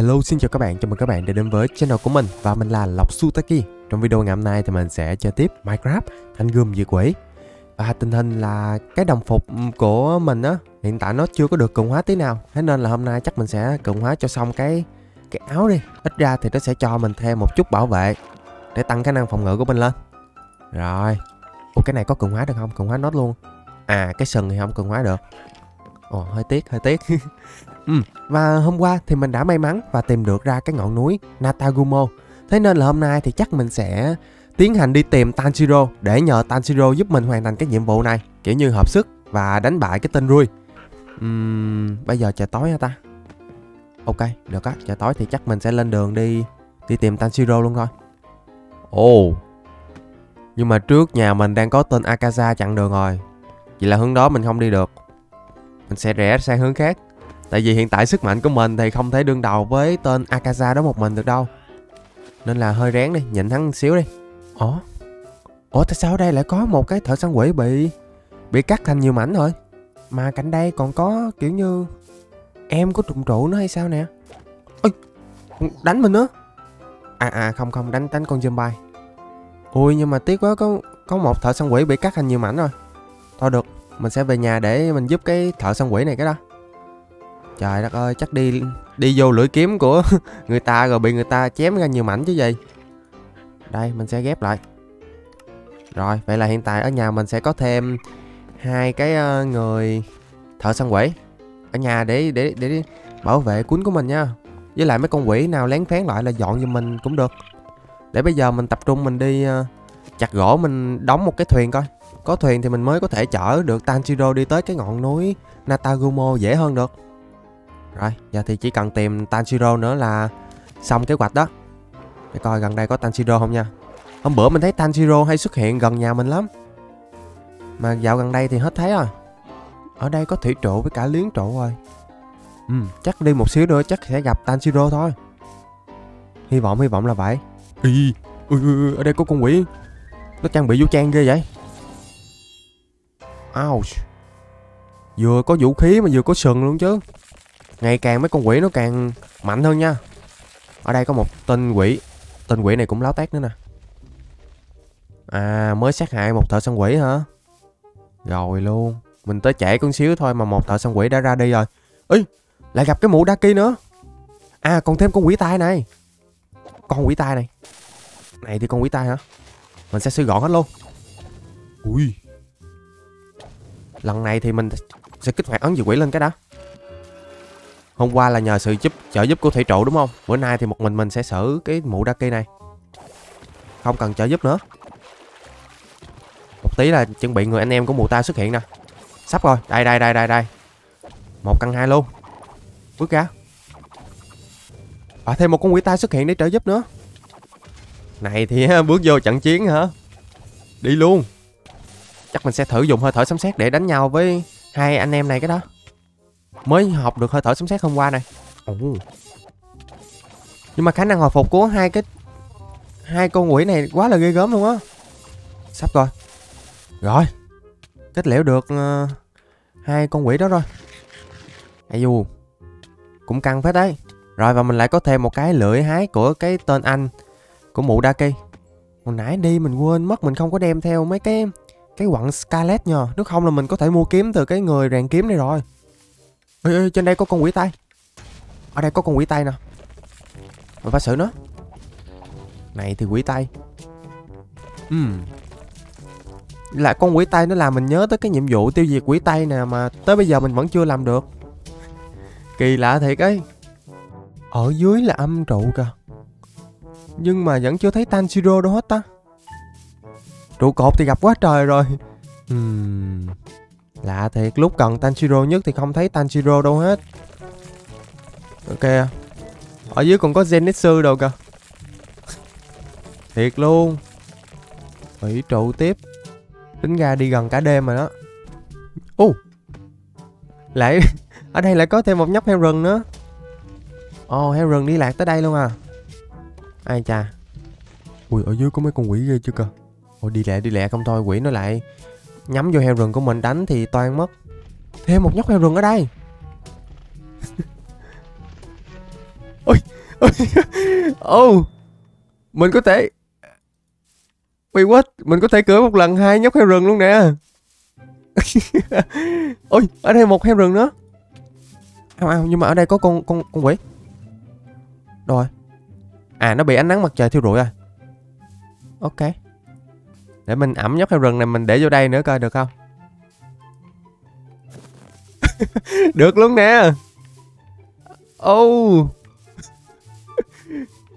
Hello, xin chào các bạn, chào mừng các bạn đã đến với channel của mình. Và mình là Lộc Zutaki. Trong video ngày hôm nay thì mình sẽ chơi tiếp Minecraft Thanh Gươm Diệt Quỷ. Và tình hình là cái đồng phục của mình á, hiện tại nó chưa có được cường hóa tí nào. Thế nên là hôm nay chắc mình sẽ cường hóa cho xong cái áo đi. Ít ra thì nó sẽ cho mình thêm một chút bảo vệ để tăng khả năng phòng ngự của mình lên. Rồi. Ủa, cái này có cường hóa được không? Cường hóa nốt luôn. À, cái sừng thì không cường hóa được. Ồ, hơi tiếc. Và hôm qua thì mình đã may mắn và tìm được ra cái ngọn núi Natagumo. Thế nên là hôm nay thì chắc mình sẽ tiến hành đi tìm Tanjiro để nhờ Tanjiro giúp mình hoàn thành cái nhiệm vụ này, kiểu như hợp sức và đánh bại cái tên Rui. Bây giờ trời tối hả ta? Ok, được á, trời tối thì chắc mình sẽ lên đường đi tìm Tanjiro luôn thôi. Ồ, nhưng mà trước nhà mình đang có tên Akaza chặn đường rồi. Vậy là hướng đó mình không đi được. Mình sẽ rẽ sang hướng khác. Tại vì hiện tại sức mạnh của mình thì không thể đương đầu với tên Akaza đó một mình được đâu. Nên là hơi rén đi, nhịn hắn xíu đi. Ủa tại sao ở đây lại có một cái thợ săn quỷ bị cắt thành nhiều mảnh rồi? Mà cạnh đây còn có kiểu như em có trùng trụ nữa hay sao nè? Ôi, đánh mình nữa. À không, đánh con zombie. Ui, nhưng mà tiếc quá, có một thợ săn quỷ bị cắt thành nhiều mảnh rồi. Thôi được, mình sẽ về nhà để mình giúp cái thợ săn quỷ này cái đó. Trời đất ơi, chắc đi vô lưỡi kiếm của người ta rồi bị người ta chém ra nhiều mảnh chứ gì. Đây, mình sẽ ghép lại. Rồi, vậy là hiện tại ở nhà mình sẽ có thêm hai cái người thợ săn quỷ ở nhà để bảo vệ cuốn của mình nha. Với lại mấy con quỷ nào lén phén lại là dọn giùm mình cũng được. Để bây giờ mình tập trung mình đi chặt gỗ, mình đóng một cái thuyền coi. Có thuyền thì mình mới có thể chở được Tanjiro đi tới cái ngọn núi Natagumo dễ hơn được. Rồi, giờ thì chỉ cần tìm Tanjiro nữa là xong kế hoạch đó. Để coi gần đây có Tanjiro không nha. Hôm bữa mình thấy Tanjiro hay xuất hiện gần nhà mình lắm. Mà dạo gần đây thì hết thấy rồi. Ở đây có thủy trụ với cả liếng trụ rồi. Chắc đi một xíu nữa chắc sẽ gặp Tanjiro thôi. Hy vọng là vậy. Ui, ở đây có con quỷ. Nó trang bị vũ trang ghê vậy. Ouch. Vừa có vũ khí mà vừa có sừng luôn chứ. Ngày càng mấy con quỷ nó càng mạnh hơn nha. Ở đây có một tên quỷ. Tên quỷ này cũng láo tét nữa nè. À, mới sát hại một thợ săn quỷ hả? Rồi luôn. Mình tới trễ con xíu thôi mà một thợ săn quỷ đã ra đi rồi. Ý, lại gặp cái mụ Daki nữa. À, còn thêm con quỷ tai này. Này thì con quỷ tai hả? Mình sẽ suy gọn hết luôn. Ui. Lần này thì mình sẽ kích hoạt ấn dị quỷ lên cái đã. Hôm qua là nhờ sự trợ giúp của thủy trụ đúng không? Bữa nay thì một mình sẽ xử cái mụ Daki này. Không cần trợ giúp nữa. Một tí là chuẩn bị người anh em của mụ ta xuất hiện nè. Sắp rồi, đây. 1 căn 2 luôn. Bước ra. Và thêm một con quỷ tai xuất hiện để trợ giúp nữa. Này thì bước vô trận chiến hả? Đi luôn. Chắc mình sẽ thử dùng hơi thở sấm sét để đánh nhau với hai anh em này cái đó. Mới học được hơi thở sấm sét hôm qua này. Nhưng mà khả năng hồi phục của hai con quỷ này quá là ghê gớm luôn á. Sắp rồi. Rồi. Kết liễu được hai con quỷ đó rồi. Ây dù. Cũng căng phết đấy. Rồi, và mình lại có thêm một cái lưỡi hái của cái tên anh của mụ Daki. Hồi nãy đi mình quên mất mình không có đem theo mấy cái quặng Scarlet nhờ. Nếu không là mình có thể mua kiếm từ cái người rèn kiếm này rồi. Ê, trên đây có con quỷ tay. Ở đây có con quỷ tay nè. Mình phải xử nó. Này thì quỷ tay. Là con quỷ tay nó làm mình nhớ tới cái nhiệm vụ tiêu diệt quỷ tay nè. Mà tới bây giờ mình vẫn chưa làm được. Kỳ lạ thiệt ấy. Ở dưới là âm trụ kìa. Nhưng mà vẫn chưa thấy Tanjiro đâu hết ta. Trụ cột thì gặp quá trời rồi. Lạ thiệt, lúc cần Tanjiro nhất thì không thấy Tanjiro đâu hết. Ok. Ở dưới còn có Zenitsu đâu kìa. Thiệt luôn. Thủy trụ tiếp. Tính ra đi gần cả đêm rồi đó. Lại ở đây lại có thêm một nhóc heo rừng nữa. Heo rừng đi lạc tới đây luôn à. Ai chà. Ui, ở dưới có mấy con quỷ ghê chưa kìa. Ôi, đi lẹ không thôi quỷ nó lại nhắm vô heo rừng của mình đánh thì toan mất. Thêm một nhóc heo rừng ở đây. Ôi, Oh, mình có thể... Wait, what? Mình có thể cưỡi một lần hai nhóc heo rừng luôn nè. Ôi, ở đây một heo rừng nữa. Nhưng mà ở đây có con quỷ. Đâu rồi? À, nó bị ánh nắng mặt trời thiêu rụi rồi. Ok. Để mình ẩm nhóc heo rừng này, mình để vô đây nữa coi được không? Được luôn nè. Oh.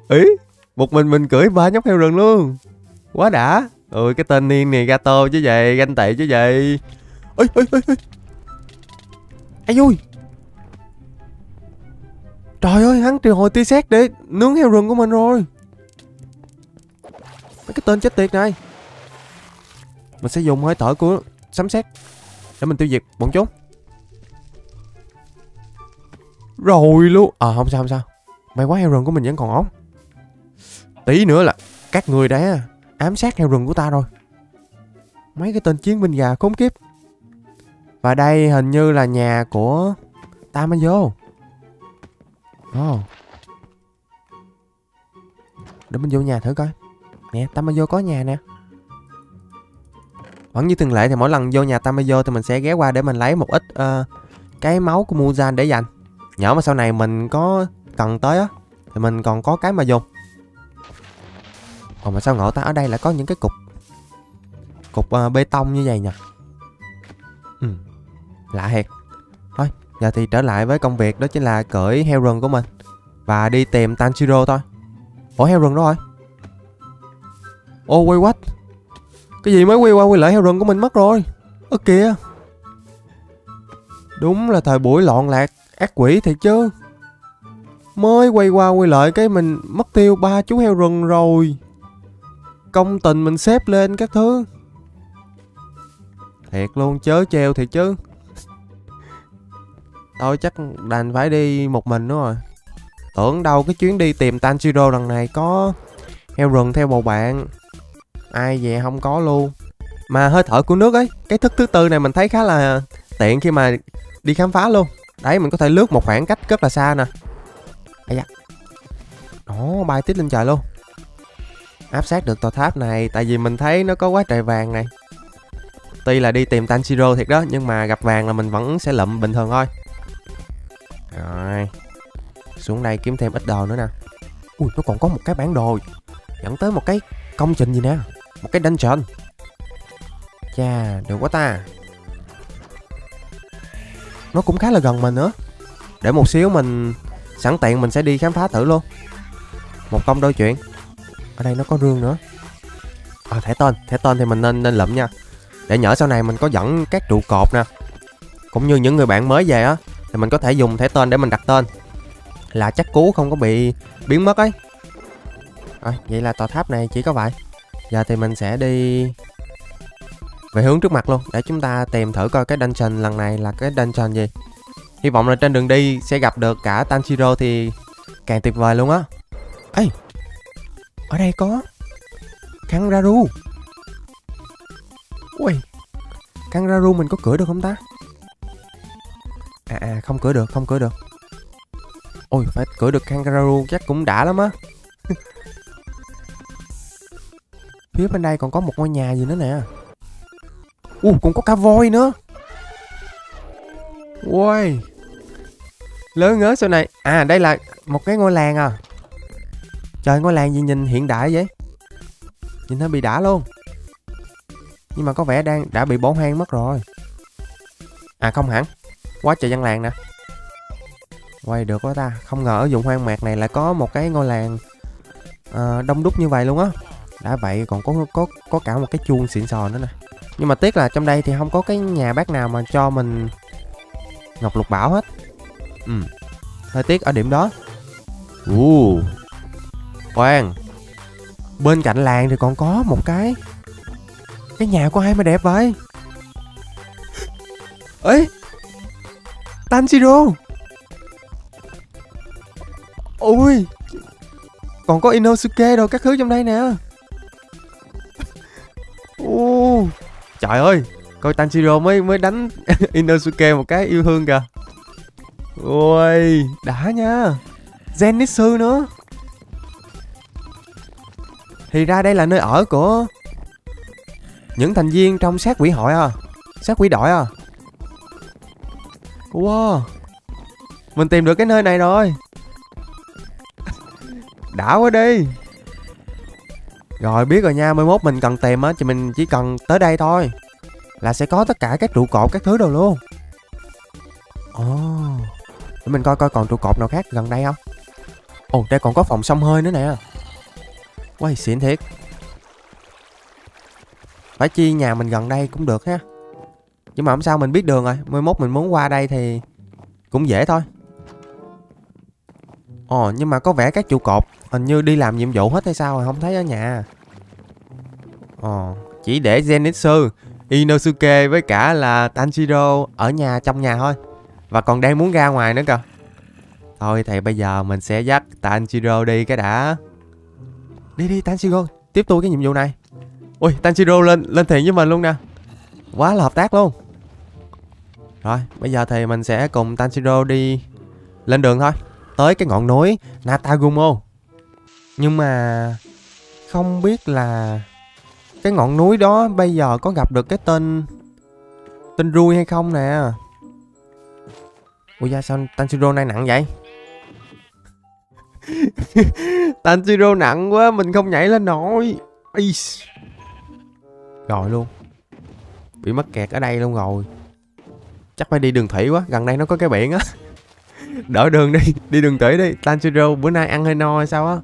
Ý, một mình cưỡi ba nhóc heo rừng luôn. Quá đã. Ôi cái tên niên này gato chứ vậy, ganh tị chứ vậy. Ôi ôi ôi ôi. Ai vui. Trời ơi, hắn triệu hồi tia sét để nướng heo rừng của mình rồi. Mấy cái tên chết tiệt này. Mình sẽ dùng hơi thở của sấm sét để mình tiêu diệt bọn chúng. Rồi luôn. Ờ à, không sao không sao. May quá heo rừng của mình vẫn còn ổn. Tí nữa là các người đã ám sát heo rừng của ta rồi. Mấy cái tên chiến binh già khốn kiếp. Và đây hình như là nhà của Tamayo. Oh. Để mình vô nhà thử coi. Nè, Tamayo có nhà nè. Vẫn như thường lệ thì mỗi lần vô nhà Tamayo thì mình sẽ ghé qua để mình lấy một ít cái máu của Muzan để dành. Nhỡ mà sau này mình có cần tới á thì mình còn có cái mà dùng. Ồ mà sao ngộ ta ở đây lại có những cái cục bê tông như vậy nhỉ? Ừ. Lạ thiệt. Thôi giờ thì trở lại với công việc, đó chính là cưỡi heo rừng của mình và đi tìm Tanjiro thôi. Ủa heo rừng đó rồi. Ô quay quách. Cái gì mới quay qua quay lại heo rừng của mình mất rồi. Ơ kìa. Đúng là thời buổi loạn lạc ác quỷ thiệt chứ. Mới quay qua quay lại cái mình mất tiêu ba chú heo rừng rồi. Công tình mình xếp lên các thứ. Thiệt luôn, chớ treo thiệt chứ. Thôi chắc đành phải đi một mình nữa rồi. Tưởng đâu cái chuyến đi tìm Tanjiro lần này có heo rừng theo bầu bạn. Ai về không có luôn. Mà hơi thở của nước ấy, cái thức thứ tư này mình thấy khá là tiện khi mà đi khám phá luôn. Đấy, mình có thể lướt một khoảng cách rất là xa nè. Ây da. Đó, bay tít lên trời luôn. Áp sát được tòa tháp này, tại vì mình thấy nó có quá trời vàng này. Tuy là đi tìm Tanjiro thiệt đó, nhưng mà gặp vàng là mình vẫn sẽ lụm bình thường thôi. Rồi. Xuống đây kiếm thêm ít đồ nữa nè. Ui, nó còn có một cái bản đồ dẫn tới một cái công trình gì nè. Một cái dungeon. Chà, được quá ta. Nó cũng khá là gần mình nữa. Để một xíu mình sẵn tiện mình sẽ đi khám phá thử luôn. Một công đôi chuyện. Ở đây nó có rương nữa. À, thẻ tên thì mình nên lụm nha. Để nhỡ sau này mình có dẫn các trụ cột nè, cũng như những người bạn mới về á, thì mình có thể dùng thẻ tên để mình đặt tên. Là chắc cú không có bị biến mất ấy. À, vậy là tòa tháp này chỉ có vậy. Giờ thì mình sẽ đi về hướng trước mặt luôn, để chúng ta tìm thử coi cái dungeon lần này là cái dungeon gì. Hy vọng là trên đường đi sẽ gặp được cả Tanjiro thì càng tuyệt vời luôn á. Ê, ở đây có kangaroo. Ui, kangaroo mình có cưỡi được không ta? À không cưỡi được, không cưỡi được. Ôi, phải cưỡi được kangaroo chắc cũng đã lắm á. Phía bên đây còn có một ngôi nhà gì nữa nè. Ui, cũng có cá voi nữa. Ui, lớn ngớ sau này. À, đây là một cái ngôi làng à. Trời, ngôi làng gì nhìn hiện đại vậy. Nhìn nó bị đã luôn. Nhưng mà có vẻ đã bị bỏ hoang mất rồi. À không hẳn. Quá trời dân làng nè. Quay được quá ta. Không ngờ ở vùng hoang mạc này lại có một cái ngôi làng đông đúc như vậy luôn á. Đã vậy còn có cả một cái chuông xịn sò nữa nè. Nhưng mà tiếc là trong đây thì không có cái nhà bác nào mà cho mình ngọc lục bảo hết. Ừ, hơi tiếc ở điểm đó. Khoan, bên cạnh làng thì còn có một cái nhà của ai mà đẹp vậy. Ê, Tanjiro. Ôi, còn có Inosuke rồi các thứ trong đây nè. Ô, trời ơi, coi Tanjiro mới đánh Inosuke một cái yêu thương kìa. Ôi, đã nha. Zenitsu nữa. Thì ra đây là nơi ở của những thành viên trong sát quỷ hội à. Sát quỷ đội à. Wow, mình tìm được cái nơi này rồi. Đã quá đi. Rồi biết rồi nha, 11 mình cần tìm á, thì mình chỉ cần tới đây thôi là sẽ có tất cả các trụ cột các thứ đồ luôn. Oh, để mình coi coi còn trụ cột nào khác gần đây không. Ồ, oh, đây còn có phòng xông hơi nữa nè. Quay xịn thiệt. Phải chi nhà mình gần đây cũng được ha. Nhưng mà không sao, mình biết đường rồi. 11 mình muốn qua đây thì cũng dễ thôi. Ồ, nhưng mà có vẻ các trụ cột hình như đi làm nhiệm vụ hết hay sao rồi, không thấy ở nhà. Ồ, chỉ để Zenitsu, Inosuke với cả là Tanjiro ở nhà, trong nhà thôi. Và còn đang muốn ra ngoài nữa kìa. Thôi thì bây giờ mình sẽ dắt Tanjiro đi cái đã. Đi đi Tanjiro, tiếp tôi cái nhiệm vụ này. Ui, Tanjiro lên thiện với mình luôn nè. Quá là hợp tác luôn. Rồi, bây giờ thì mình sẽ cùng Tanjiro đi lên đường thôi. Tới cái ngọn núi Natagumo. Nhưng mà không biết là cái ngọn núi đó bây giờ có gặp được cái tên Rui hay không nè. Ui da, sao Tanjiro này nặng vậy? Tanjiro nặng quá, mình không nhảy lên nổi. Rồi luôn. Bị mắc kẹt ở đây luôn rồi. Chắc phải đi đường thủy quá, gần đây nó có cái biển á. Đổi đường đi, đi đường thủy đi. Tanjiro bữa nay ăn hơi no hay sao á.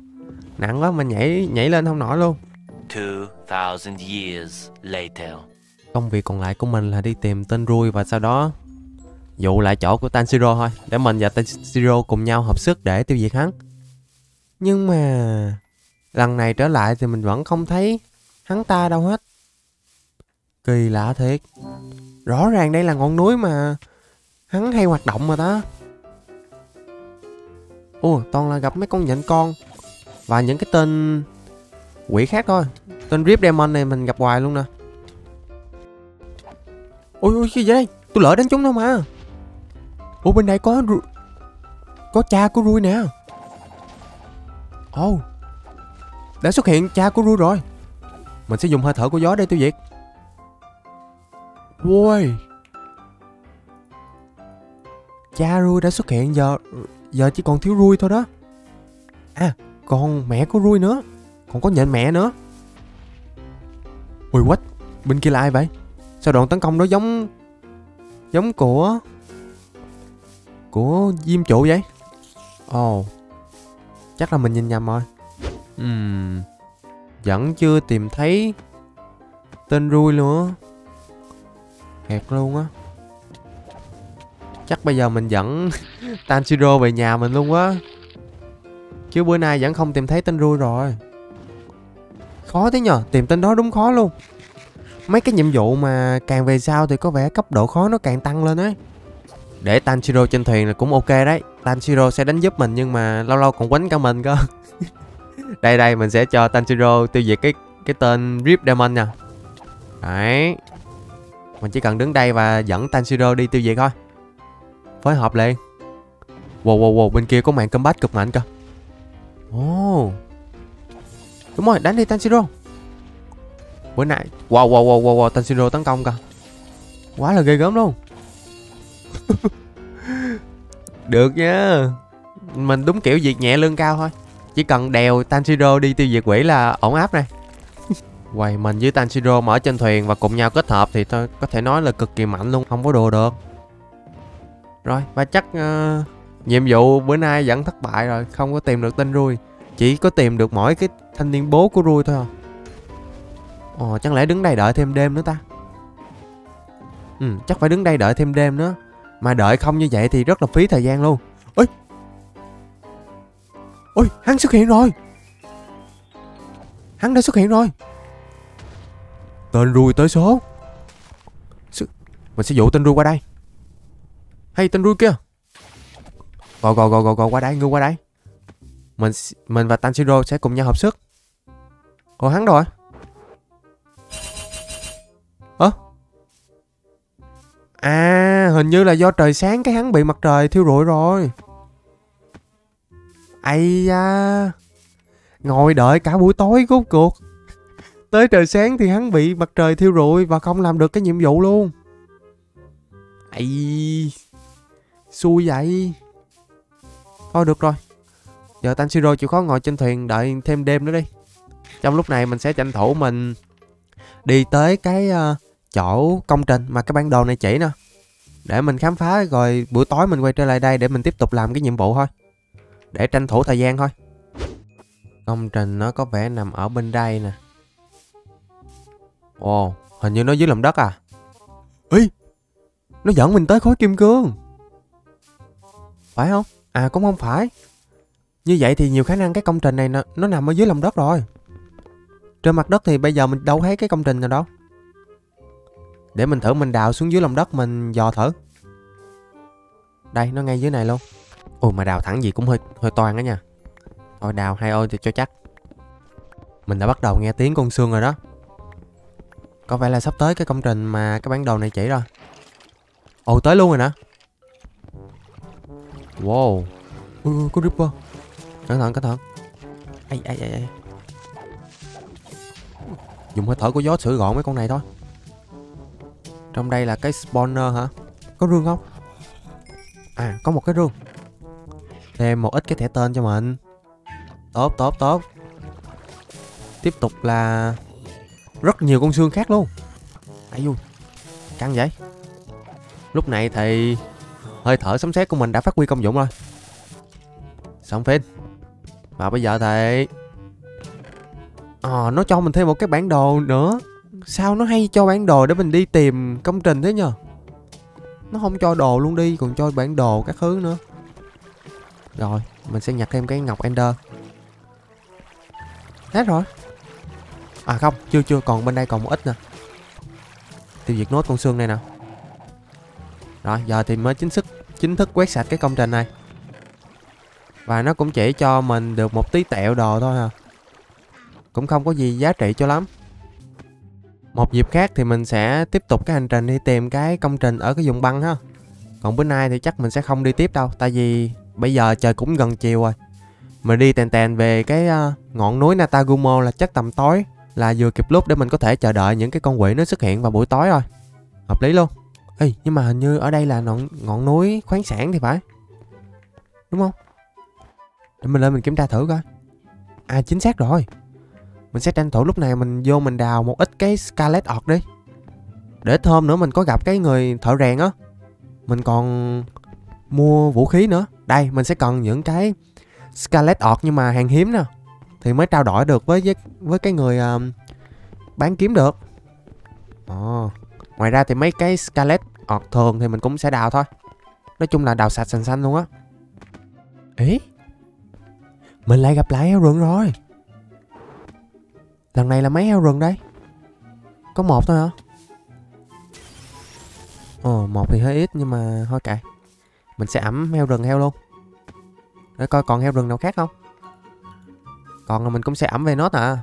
Nặng quá, mình nhảy lên không nổi luôn. 2000 years later. Công việc còn lại của mình là đi tìm tên Rui và sau đó dụ lại chỗ của Tanjiro thôi. Để mình và Tanjiro cùng nhau hợp sức để tiêu diệt hắn. Nhưng mà lần này trở lại thì mình vẫn không thấy hắn ta đâu hết. Kỳ lạ thiệt. Rõ ràng đây là ngọn núi mà hắn hay hoạt động mà ta. Ồ, toàn là gặp mấy con nhện con và những cái tên quỷ khác thôi. Tên Rip Demon này mình gặp hoài luôn nè. Ôi ôi, cái gì đây? Tôi lỡ đánh chúng đâu mà. Ủa, bên đây có cha của Rui nè. Ồ, đã xuất hiện cha của Rui rồi. Mình sẽ dùng hơi thở của gió để tiêu diệt. Ôi, cha Rui đã xuất hiện, giờ chỉ còn thiếu Rui thôi đó. À, còn mẹ của Rui nữa. Còn có nhện mẹ nữa. Ui quách, bên kia là ai vậy? Sao đòn tấn công đó giống của Diêm Trụ vậy? Ồ, chắc là mình nhìn nhầm rồi. Vẫn chưa tìm thấy tên Rui nữa. Hẹp luôn á. Chắc bây giờ mình dẫn Tanjiro về nhà mình luôn á. Chứ bữa nay vẫn không tìm thấy tên Rui rồi. Khó thế nhờ, tìm tên đó đúng khó luôn. Mấy cái nhiệm vụ mà càng về sau thì có vẻ cấp độ khó nó càng tăng lên ấy. Để Tanjiro trên thuyền là cũng ok đấy. Tanjiro sẽ đánh giúp mình nhưng mà lâu lâu còn quánh cả mình cơ. Đây mình sẽ cho Tanjiro tiêu diệt cái tên Rip Demon nha. Đấy, mình chỉ cần đứng đây và dẫn Tanjiro đi tiêu diệt thôi. Phối hợp liền. Wow, bên kia có màn combat cực mạnh cơ. Oh, đúng rồi, đánh đi Tanjiro. Bữa nay wow, Tanjiro tấn công cơ. Quá là ghê gớm luôn. Được nha. Mình đúng kiểu việc nhẹ lương cao thôi. Chỉ cần đèo Tanjiro đi tiêu diệt quỷ là ổn áp này. Quay mình với Tanjiro mở trên thuyền và cùng nhau kết hợp thì tôi có thể nói là cực kỳ mạnh luôn, không có đùa được. Rồi, và chắc nhiệm vụ bữa nay vẫn thất bại rồi, không có tìm được tên Rui. Chỉ có tìm được mỗi cái thanh niên bố của Rui thôi à. Ồ, chẳng lẽ đứng đây đợi thêm đêm nữa ta? Ừ, chắc phải đứng đây đợi thêm đêm nữa. Mà đợi không như vậy thì rất là phí thời gian luôn. Ôi, ôi, hắn xuất hiện rồi. Hắn đã xuất hiện rồi. Tên Rui tới số. Mình sẽ dụ tên Rui qua đây. Hay tên Rui kia. Gọi qua đây, ngươi qua đây. Mình và Tanjiro sẽ cùng nhau hợp sức. Còn hắn rồi. Ơ? À, hình như là do trời sáng cái hắn bị mặt trời thiêu rụi rồi. Ây da. ngồi đợi cả buổi tối, rốt cuộc tới trời sáng thì hắn bị mặt trời thiêu rụi và không làm được cái nhiệm vụ luôn. Ây, xui vậy. Thôi được rồi, giờ Tanjiro chịu khó ngồi trên thuyền đợi thêm đêm nữa đi. Trong lúc này mình sẽ tranh thủ mình đi tới cái chỗ công trình mà cái bản đồ này chỉ nè, để mình khám phá, rồi buổi tối mình quay trở lại đây để mình tiếp tục làm cái nhiệm vụ thôi, để tranh thủ thời gian thôi. Công trình nó có vẻ nằm ở bên đây nè. Ồ, hình như nó dưới lòng đất à. Ý, nó dẫn mình tới khối kim cương, phải không? À cũng không phải. Như vậy thì nhiều khả năng cái công trình này nó nằm ở dưới lòng đất rồi. Trên mặt đất thì bây giờ mình đâu thấy cái công trình nào đâu. Để mình thử mình đào xuống dưới lòng đất mình dò thử. Đây, nó ngay dưới này luôn. Ôi mà đào thẳng gì cũng hơi toan đó nha. Thôi đào hai ô cho chắc. Mình đã bắt đầu nghe tiếng con sương rồi đó. Có vẻ là sắp tới cái công trình mà cái bản đồ này chỉ rồi. Ồ, tới luôn rồi nè. Wow. Ui, có Ripper. Cẩn thận. Ây. Dùng hơi thở của gió sửa gọn mấy con này thôi. Trong đây là cái spawner hả? Có rương không? À, có một cái rương. Thêm một ít cái thẻ tên cho mình. Tốt. Tiếp tục là rất nhiều con xương khác luôn. Ây dù, căng vậy. Lúc này thì hơi thở sấm sét của mình đã phát huy công dụng rồi. Xong phim. Và bây giờ thì nó cho mình thêm một cái bản đồ nữa. Sao nó hay cho bản đồ để mình đi tìm công trình thế nhờ? Nó không cho đồ luôn đi, còn cho bản đồ các thứ nữa. Rồi, mình sẽ nhặt thêm cái ngọc Ender. Hết rồi. À không, chưa, còn bên đây còn một ít nè. Tiêu diệt nốt con xương này nè. Rồi, giờ thì mới chính thức quét sạch cái công trình này. Và nó cũng chỉ cho mình được một tí tẹo đồ thôi à. Cũng không có gì giá trị cho lắm. Một dịp khác thì mình sẽ tiếp tục cái hành trình đi tìm cái công trình ở cái vùng băng ha. Còn bữa nay thì chắc mình sẽ không đi tiếp đâu. Tại vì bây giờ trời cũng gần chiều rồi. Mình đi tèn về cái ngọn núi Natagumo là chắc tầm tối. Là vừa kịp lúc để mình có thể chờ đợi những cái con quỷ nó xuất hiện vào buổi tối rồi. Hợp lý luôn. Ê, nhưng mà hình như ở đây là ngọn núi khoáng sản thì phải. Đúng không? Để mình lên mình kiểm tra thử coi. À chính xác rồi. Mình sẽ tranh thủ lúc này mình vô mình đào một ít cái Scarlet Orc đi. Để hôm nữa mình có gặp cái người thợ rèn á, mình còn mua vũ khí nữa. Đây mình sẽ cần những cái Scarlet Orc nhưng mà hàng hiếm nè, thì mới trao đổi được với cái người bán kiếm được. Ngoài ra thì mấy cái Scarlet Orc thường thì mình cũng sẽ đào thôi. Nói chung là đào sạch sành xanh luôn á. Ý, mình lại gặp lại heo rừng rồi. Lần này là mấy heo rừng đây? Có một thôi hả? Ồ, một thì hơi ít nhưng mà thôi kệ. Mình sẽ ẵm heo rừng luôn. Để coi còn heo rừng nào khác không? Còn là mình cũng sẽ ẵm về nó à.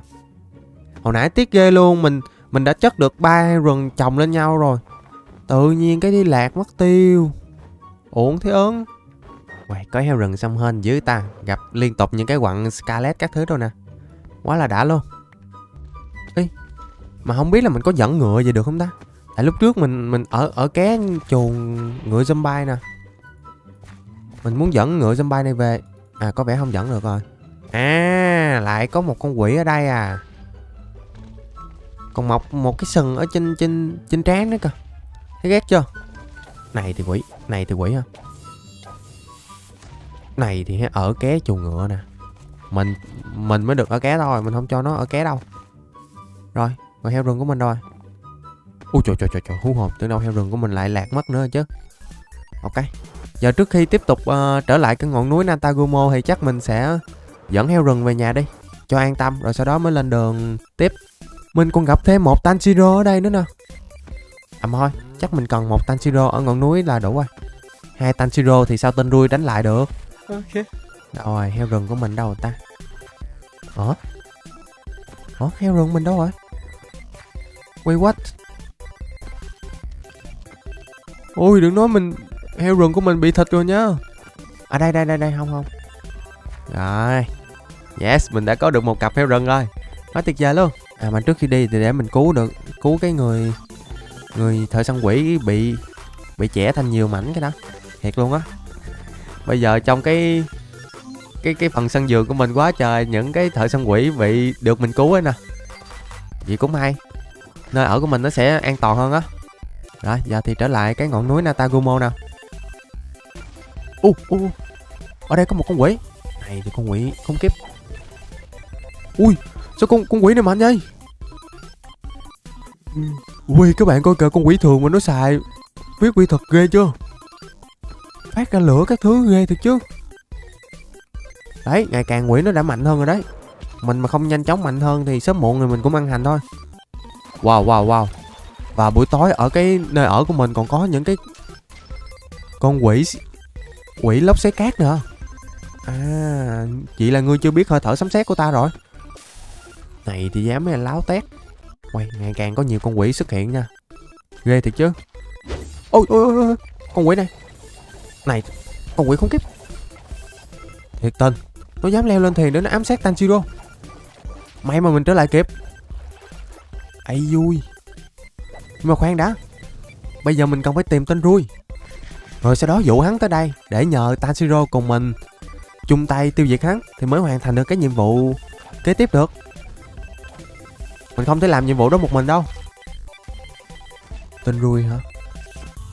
Hồi nãy tiếc ghê luôn, mình đã chất được 3 heo rừng chồng lên nhau rồi. Tự nhiên cái đi lạc mất tiêu. Uổng thế ớn. Uầy, có heo rừng xăm hên dưới ta. Gặp liên tục những cái quặng Scarlet các thứ đâu nè. Quá là đã luôn. Ê, mà không biết là mình có dẫn ngựa về được không ta? Tại lúc trước mình ở cái chuồng ngựa zombie nè. Mình muốn dẫn ngựa zombie này về. À có vẻ không dẫn được rồi. À lại có một con quỷ ở đây à. Còn mọc một cái sừng ở trên trán nữa cơ. Thấy ghét chưa? Này thì quỷ hả? Này thì ở ké chuồng ngựa nè. Mình mới được ở ké thôi. Mình không cho nó ở ké đâu. Rồi heo rừng của mình rồi. Ui trời, hú hồn. Tưởng đâu heo rừng của mình lại lạc mất nữa chứ. Ok. Giờ trước khi tiếp tục trở lại cái ngọn núi Natagumo thì chắc mình sẽ dẫn heo rừng về nhà đi, cho an tâm. Rồi sau đó mới lên đường tiếp. Mình còn gặp thêm một Tanjiro ở đây nữa nè. À mà thôi, chắc mình cần một Tanjiro ở ngọn núi là đủ rồi. 2 Tanjiro thì sao tên Rui đánh lại được. Ok. Rồi heo rừng của mình đâu rồi ta? Ủa heo rừng mình đâu rồi? Wait what? Ôi đừng nói mình. Heo rừng của mình bị thịt rồi nhá. À đây, không. Rồi. Yes, mình đã có được một cặp heo rừng rồi. Nói tuyệt vời luôn. À mà trước khi đi thì để mình cứu cái người thợ săn quỷ bị chẻ thành nhiều mảnh cái đó. Thiệt luôn á. Bây giờ trong cái phần sân vườn của mình quá trời những cái thợ săn quỷ bị được mình cứu ấy nè. Vậy cũng hay. Nơi ở của mình nó sẽ an toàn hơn á. Rồi, giờ thì trở lại cái ngọn núi Natagumo nào. Ở đây có một con quỷ. Này thì con quỷ khủng khiếp. Ui, sao con quỷ này mạnh vậy? Ui, các bạn coi kìa, con quỷ thường mà nó xài biết quỷ thuật ghê chưa? Phát ra lửa các thứ ghê thiệt chứ. Đấy, ngày càng quỷ nó đã mạnh hơn rồi đấy. Mình mà không nhanh chóng mạnh hơn thì sớm muộn thì mình cũng ăn hành thôi. Wow, wow, wow. Và buổi tối ở cái nơi ở của mình còn có những cái con quỷ lốc sét cát nữa. À, chị là người chưa biết hơi thở sấm sét của ta rồi. Này thì dám là láo tét. Quay, ngày càng có nhiều con quỷ xuất hiện nha. Ghê thiệt chứ. Ôi, ôi, ôi, con quỷ này. Này, con quỷ khủng khiếp. Thiệt tình. Nó dám leo lên thuyền để nó ám sát Tanjiro. May mà mình trở lại kịp. Ây vui. Nhưng mà khoan đã. Bây giờ mình cần phải tìm tên Rui. Rồi sau đó dụ hắn tới đây để nhờ Tanjiro cùng mình chung tay tiêu diệt hắn thì mới hoàn thành được cái nhiệm vụ kế tiếp được. Mình không thể làm nhiệm vụ đó một mình đâu. Tên Rui hả?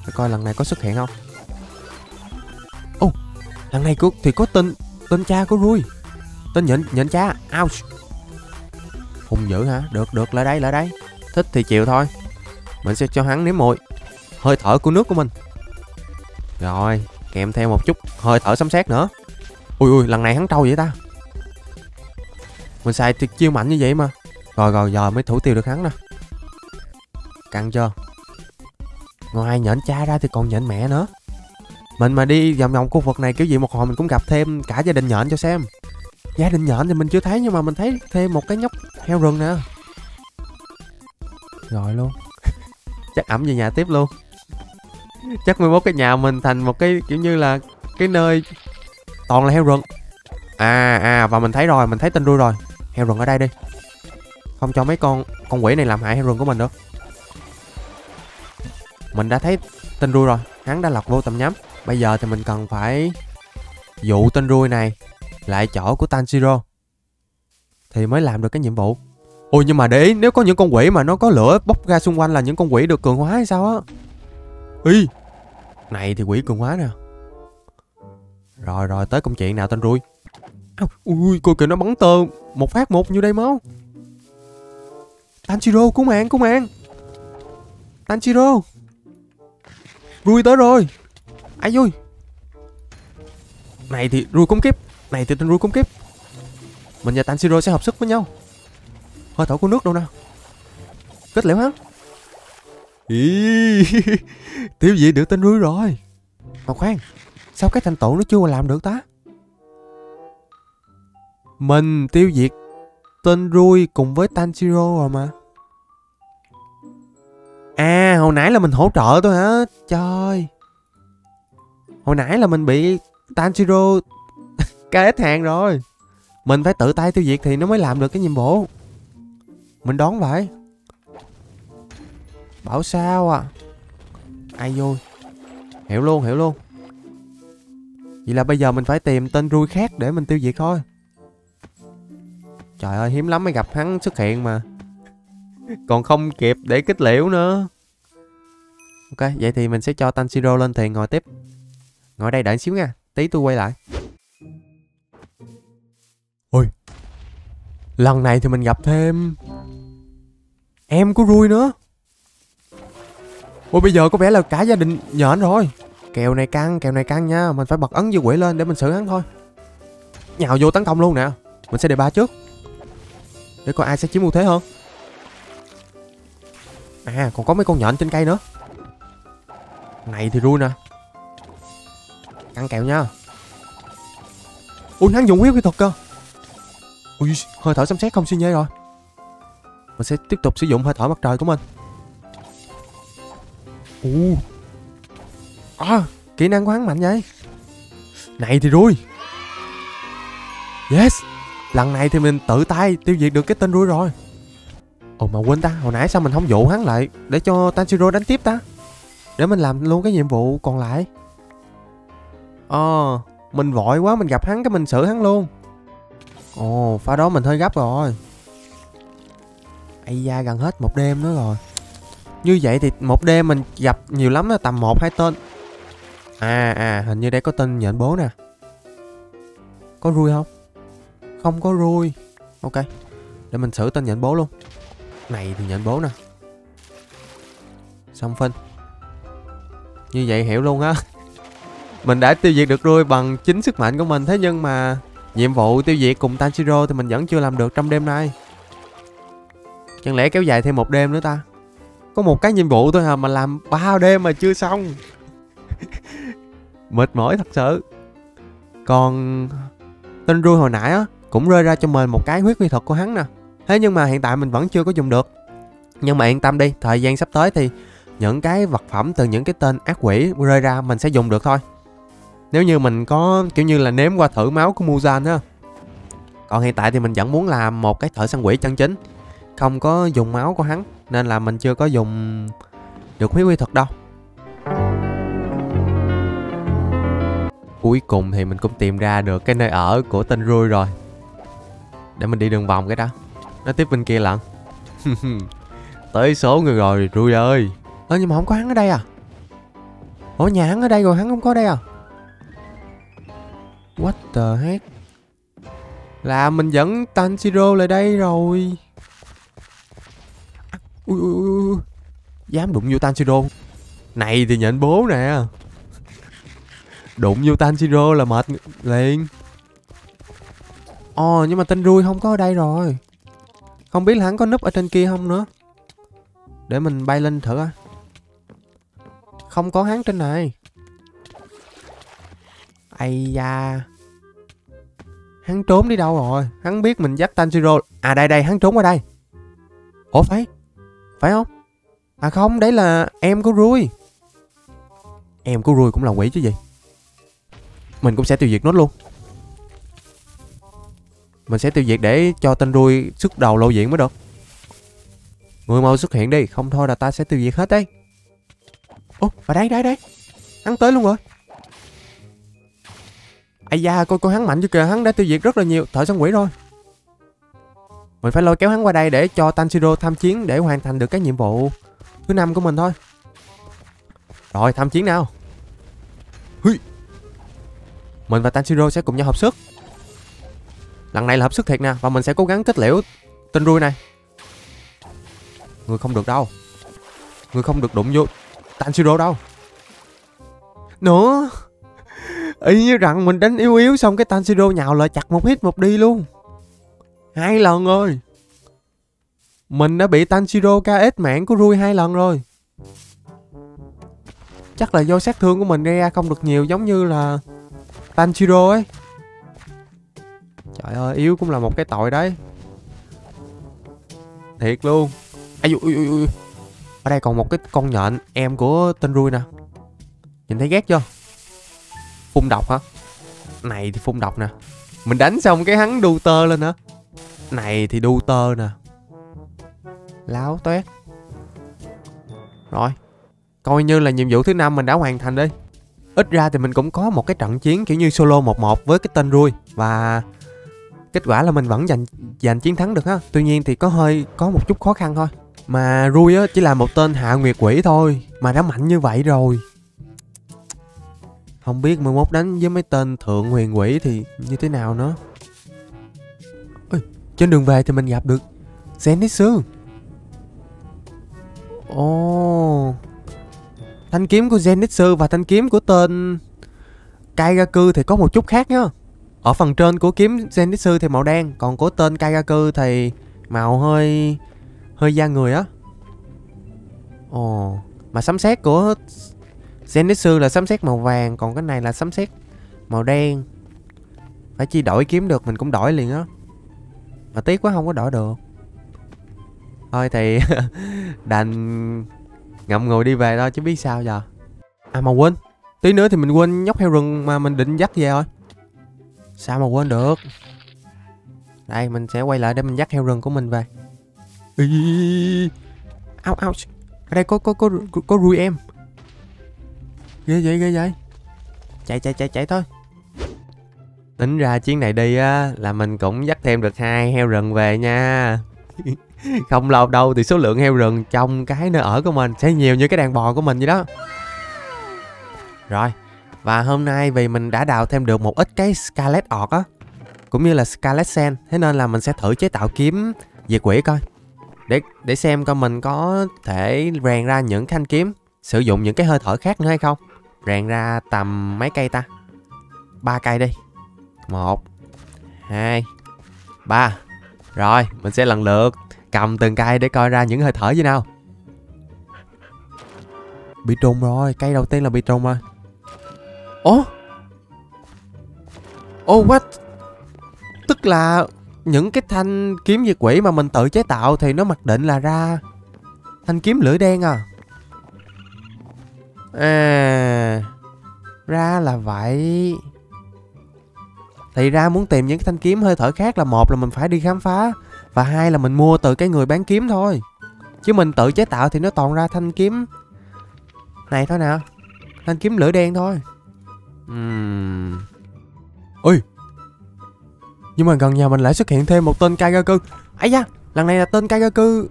Để coi lần này có xuất hiện không. Ồ, lần này thì có tên cha của Rui. Tên nhện cha. Ouch. Hùng dữ hả? Được, lại đây. Thích thì chịu thôi. Mình sẽ cho hắn nếm mùi hơi thở của nước của mình. Rồi, kèm theo một chút hơi thở sấm sét nữa. Ui, lần này hắn trâu vậy ta. Mình xài tuyệt chiêu mạnh như vậy mà. Rồi, giờ mới thủ tiêu được hắn nè. Căng chưa? Ngoài nhện cha ra thì còn nhện mẹ nữa. Mình mà đi vòng vòng khu vực này kiểu gì một hồi mình cũng gặp thêm cả gia đình nhện cho xem. Gia đình nhện thì mình chưa thấy nhưng mà mình thấy thêm một cái nhóc heo rừng nè. Rồi luôn. Chắc ẩm về nhà tiếp luôn. Chắc 11 cái nhà mình thành một cái kiểu như là cái nơi toàn là heo rừng. Và mình thấy rồi, mình thấy tên Rui rồi. Heo rừng ở đây đi. Không cho mấy con quỷ này làm hại heo rừng của mình được. Mình đã thấy tên Rui rồi. Hắn đã lọt vô tầm nhắm. Bây giờ thì mình cần phải dụ tên Rui này lại chỗ của Tanjiro thì mới làm được cái nhiệm vụ. Ôi nhưng mà để ý, nếu có những con quỷ mà nó có lửa bốc ra xung quanh là những con quỷ được cường hóa hay sao á. Ý, này thì quỷ cường hóa nè. Rồi, tới công chuyện nào tên Rui. Ui, coi kìa nó bắn tơ một phát một như đây máu. Tanjiro, cứu mạng. Tanjiro, Rui tới rồi. Ai vui. Này thì tên Rui khủng khiếp. Mình và Tanjiro sẽ hợp sức với nhau. Hơi thở của nước đâu nè. Kết liễu hắn. Tiêu diệt được tên Rui rồi. Mà khoan, sao cái thành tựu nó chưa làm được ta? Mình tiêu diệt tên Rui cùng với Tanjiro rồi mà. À, hồi nãy là mình hỗ trợ thôi hả? Trời. Hồi nãy là mình bị Tanjiro KS hàng rồi. Mình phải tự tay tiêu diệt thì nó mới làm được cái nhiệm vụ. Mình đón vậy. Bảo sao à. Ai vui. Hiểu luôn. Vậy là bây giờ mình phải tìm tên Rui khác để mình tiêu diệt thôi. Trời ơi, hiếm lắm mới gặp hắn xuất hiện mà. Còn không kịp để kích liễu nữa. Ok, vậy thì mình sẽ cho Tanjiro lên thuyền ngồi tiếp. Ngồi đây đợi xíu nha, tí tôi quay lại. Ôi, lần này thì mình gặp thêm em của Rui nữa. Ôi bây giờ có vẻ là cả gia đình nhện rồi. Kèo này căng nha. Mình phải bật ấn dư quỷ lên để mình xử hắn thôi. Nhào vô tấn công luôn nè. Mình sẽ đề ba trước để coi ai sẽ chiếm ưu thế hơn. À còn có mấy con nhện trên cây nữa. Này thì Rui nè. Căng kèo nha. Ui hắn dùng huyết kỹ thuật cơ. Ui hơi thở sấm sét không suy nhê rồi. Mình sẽ tiếp tục sử dụng hơi thở mặt trời của mình. Kỹ năng của hắn mạnh vậy. Này thì Rui. Yes. lần này thì mình tự tay tiêu diệt được cái tên Rui rồi. Ồ mà quên ta, hồi nãy sao mình không dụ hắn lại để cho Tanjiro đánh tiếp ta, để mình làm luôn cái nhiệm vụ còn lại. Ờ, mình vội quá, mình gặp hắn cái mình xử hắn luôn. Ồ, pha đó mình hơi gấp rồi. Ây da, gần hết một đêm nữa rồi. Như vậy thì một đêm mình gặp nhiều lắm là tầm 1-2 tên. Hình như đây có tên nhện bố nè. Có Rui không? Không có Rui. Ok, để mình xử tên nhện bố luôn. Này thì nhện bố nè. Xong phinh. Như vậy hiểu luôn á. Mình đã tiêu diệt được Rui bằng chính sức mạnh của mình. Thế nhưng mà nhiệm vụ tiêu diệt cùng Tanjiro thì mình vẫn chưa làm được trong đêm nay. Chẳng lẽ kéo dài thêm một đêm nữa ta? Có một cái nhiệm vụ thôi hả mà làm 3 đêm mà chưa xong. Mệt mỏi thật sự. Còn tên Rui hồi nãy á, cũng rơi ra cho mình một cái huyết quy thuật của hắn nè. Thế nhưng mà hiện tại mình vẫn chưa có dùng được. Nhưng mà yên tâm đi, thời gian sắp tới thì những cái vật phẩm từ những cái tên ác quỷ rơi ra mình sẽ dùng được thôi. Nếu như mình có kiểu như là nếm qua thử máu của Muzan á. Còn hiện tại thì mình vẫn muốn làm một cái thợ săn quỷ chân chính, không có dùng máu của hắn, nên là mình chưa có dùng được huyết quy thuật đâu. Cuối cùng thì mình cũng tìm ra được cái nơi ở của tên Rui rồi. Để mình đi đường vòng cái đó, nó tiếp bên kia lận. Tới số người rồi Rui ơi. Ơ nhưng mà không có hắn ở đây à? Ủa nhà hắn ở đây rồi hắn không có ở đây à? What the heck? Là mình dẫn Tanjiro lại đây rồi. Ui. Dám đụng vô Tanjiro. Này thì nhện bố nè. Đụng vô Tanjiro là mệt liền. Ồ nhưng mà tên Rui không có ở đây rồi. Không biết là hắn có núp ở trên kia không nữa. Để mình bay lên thử. Không có hắn trên này. Ây da, hắn trốn đi đâu rồi? Hắn biết mình dắt Tanjiro. À đây đây, hắn trốn ở đây. Ủa phải? Phải không? À không, đấy là em của Rui. Em của Rui cũng là quỷ chứ gì. Mình cũng sẽ tiêu diệt nó luôn. Mình sẽ tiêu diệt để cho tên Rui xuất đầu lộ diện mới được. Người mau xuất hiện đi, không thôi là ta sẽ tiêu diệt hết đấy. Ủa, và đây đây đây, hắn tới luôn rồi. Ây da, coi hắn mạnh chứ kìa, hắn đã tiêu diệt rất là nhiều thợ săn quỷ rồi. Mình phải lôi kéo hắn qua đây để cho Tanjiro tham chiến để hoàn thành được cái nhiệm vụ thứ 5 của mình thôi. Rồi, tham chiến nào. Húi. Mình và Tanjiro sẽ cùng nhau hợp sức. Lần này là hợp sức thiệt nè, và mình sẽ cố gắng kết liễu tên Rui này. Người không được đâu. Người không được đụng vô Tanjiro đâu. Nữa. Y như rằng mình đánh yếu xong cái Tanjiro nhào lại chặt một hit một đi luôn. 2 lần rồi. Mình đã bị Tanjiro KS mạng của Rui 2 lần rồi. Chắc là do sát thương của mình gây ra không được nhiều giống như là Tanjiro ấy. Trời ơi, yếu cũng là một cái tội đấy. Thiệt luôn. Ui. Ở đây còn một cái con nhện em của tên Rui nè. Nhìn thấy ghét chưa? Phun độc hả? Này thì phun độc nè. Mình đánh xong cái hắn đu tơ lên hả? Này thì đu tơ nè. Láo toét. Rồi, coi như là nhiệm vụ thứ 5 mình đã hoàn thành đi. Ít ra thì mình cũng có một cái trận chiến kiểu như solo 1-1 với cái tên Rui. Và kết quả là mình vẫn giành chiến thắng được ha. Tuy nhiên thì có một chút khó khăn thôi. Mà Rui á chỉ là một tên hạ nguyệt quỷ thôi mà đã mạnh như vậy rồi. Không biết 11 đánh với mấy tên thượng huyền quỷ thì như thế nào nữa. Ê, trên đường về thì mình gặp được Zenitsu. Ồ, thanh kiếm của Zenitsu và thanh kiếm của tên Kaigaku thì có một chút khác nhá. Ở phần trên của kiếm Zenitsu thì màu đen, còn của tên Kaigaku thì màu hơi da người á. Ồ, mà sấm sét của Zenitsu là sấm sét màu vàng, còn cái này là sấm sét màu đen. Phải chi đổi kiếm được, mình cũng đổi liền á. Mà tiếc quá không có đổi được. Thôi thì đành ngậm ngùi đi về thôi chứ biết sao giờ. À mà quên, tí nữa thì mình quên nhóc heo rừng mà mình định dắt về rồi. Sao mà quên được. Đây mình sẽ quay lại để mình dắt heo rừng của mình về. Ouch, ouch. Ở đây có Rui em. Ghê vậy, ghê vậy. Chạy chạy chạy chạy thôi. Tính ra chuyến này đi á là mình cũng dắt thêm được 2 heo rừng về nha. Không lâu đâu thì số lượng heo rừng trong cái nơi ở của mình sẽ nhiều như cái đàn bò của mình vậy đó. Rồi, và hôm nay vì mình đã đào thêm được một ít cái Scarlet Orc á, cũng như là Scarlet Sen, thế nên là mình sẽ thử chế tạo kiếm diệt quỷ coi. Để xem coi mình có thể rèn ra những thanh kiếm, sử dụng những cái hơi thở khác nữa hay không. Rèn ra tầm mấy cây ta? 3 cây đi. 1, 2, 3. Rồi, mình sẽ lần lượt cầm từng cây để coi ra những hơi thở gì nào. Bị trùng rồi, cây đầu tiên là bị trùng rồi. Oh what? Tức là những cái thanh kiếm diệt quỷ mà mình tự chế tạo thì nó mặc định là ra thanh kiếm lưỡi đen à. À, ra là vậy. Thì ra muốn tìm những cái thanh kiếm hơi thở khác là một là mình phải đi khám phá, và hai là mình mua từ cái người bán kiếm thôi. Chứ mình tự chế tạo thì nó toàn ra thanh kiếm này thôi nè, thanh kiếm lửa đen thôi. Ui, nhưng mà gần nhà mình lại xuất hiện thêm một tên Kaigaku. Ấy da, lần này là tên Kaigaku.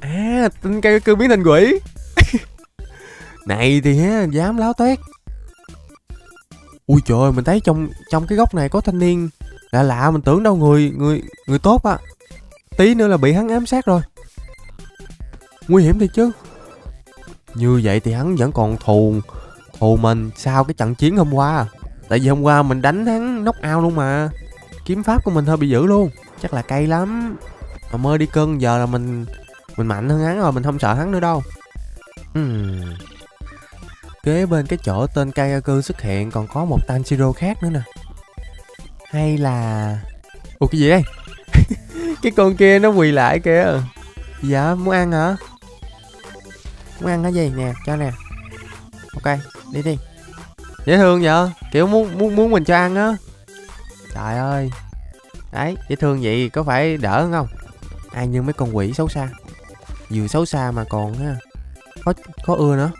À, tên Kaigaku biến thành quỷ. Này thì hả, dám láo toét. Ui trời ơi, mình thấy trong cái góc này có thanh niên lạ lạ, mình tưởng đâu người tốt á. Tí nữa là bị hắn ám sát rồi. Nguy hiểm thiệt chứ. Như vậy thì hắn vẫn còn thù mình sau cái trận chiến hôm qua. Tại vì hôm qua mình đánh hắn knock out luôn mà. Kiếm pháp của mình hơi bị dữ luôn. Chắc là cay lắm. Mà mới đi cưng, giờ là mình mạnh hơn hắn rồi, mình không sợ hắn nữa đâu. Kế bên cái chỗ tên Kaigaku xuất hiện còn có một Tanjiro khác nữa nè. Hay là... Ủa cái gì đây? Cái con kia nó quỳ lại kìa. Dạ muốn ăn hả? Muốn ăn hả gì? Nè cho nè. Ok đi đi. Dễ thương vậy, kiểu muốn mình cho ăn á. Trời ơi. Đấy, dễ thương vậy có phải đỡ hơn không? Ai như mấy con quỷ xấu xa. Vừa xấu xa mà còn ha. Có ưa nữa.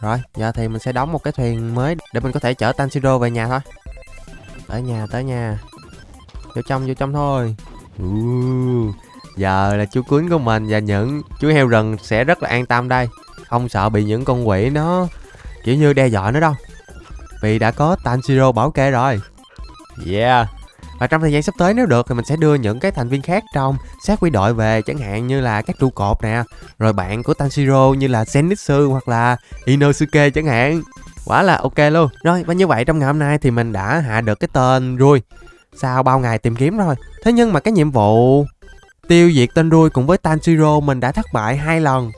Rồi, giờ thì mình sẽ đóng một cái thuyền mới để mình có thể chở Tanjiro về nhà thôi. Tới nhà. Vô trong thôi. Giờ là chú cuốn của mình và những chú heo rừng sẽ rất là an tâm đây. Không sợ bị những con quỷ nó kiểu như đe dọa nữa đâu. Vì đã có Tanjiro bảo kê rồi. Yeah. Và trong thời gian sắp tới nếu được thì mình sẽ đưa những cái thành viên khác trong sát quỷ đội về, chẳng hạn như là các trụ cột nè, rồi bạn của Tanjiro như là Zenitsu hoặc là Inosuke chẳng hạn. Quá là ok luôn. Rồi và như vậy trong ngày hôm nay thì mình đã hạ được cái tên Rui sau bao ngày tìm kiếm rồi. Thế nhưng mà cái nhiệm vụ tiêu diệt tên Rui cùng với Tanjiro mình đã thất bại 2 lần.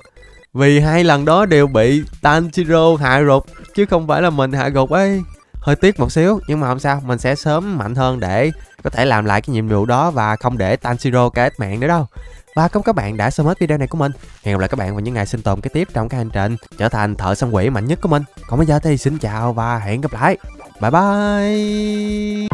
Vì 2 lần đó đều bị Tanjiro hạ gục chứ không phải là mình hạ gục ấy. Hơi tiếc một xíu, nhưng mà không sao, mình sẽ sớm mạnh hơn để có thể làm lại cái nhiệm vụ đó và không để Tanjiro kết mạng nữa đâu. Và cảm ơn các bạn đã xem hết video này của mình. Hẹn gặp lại các bạn vào những ngày sinh tồn kế tiếp trong cái hành trình trở thành thợ săn quỷ mạnh nhất của mình. Còn bây giờ thì xin chào và hẹn gặp lại. Bye bye.